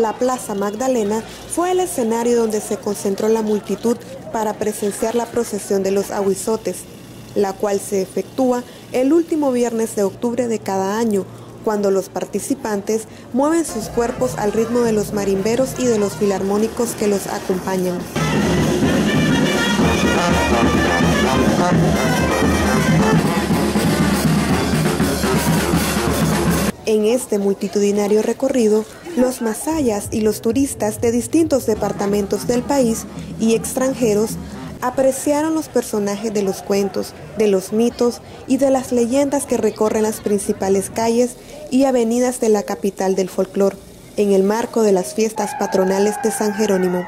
la Plaza Magdalena fue el escenario donde se concentró la multitud para presenciar la procesión de los agüizotes, la cual se efectúa el último viernes de octubre de cada año, cuando los participantes mueven sus cuerpos al ritmo de los marimberos y de los filarmónicos que los acompañan. En este multitudinario recorrido, los masayas y los turistas de distintos departamentos del país y extranjeros apreciaron los personajes de los cuentos, de los mitos y de las leyendas que recorren las principales calles y avenidas de la capital del folclor, en el marco de las fiestas patronales de San Jerónimo.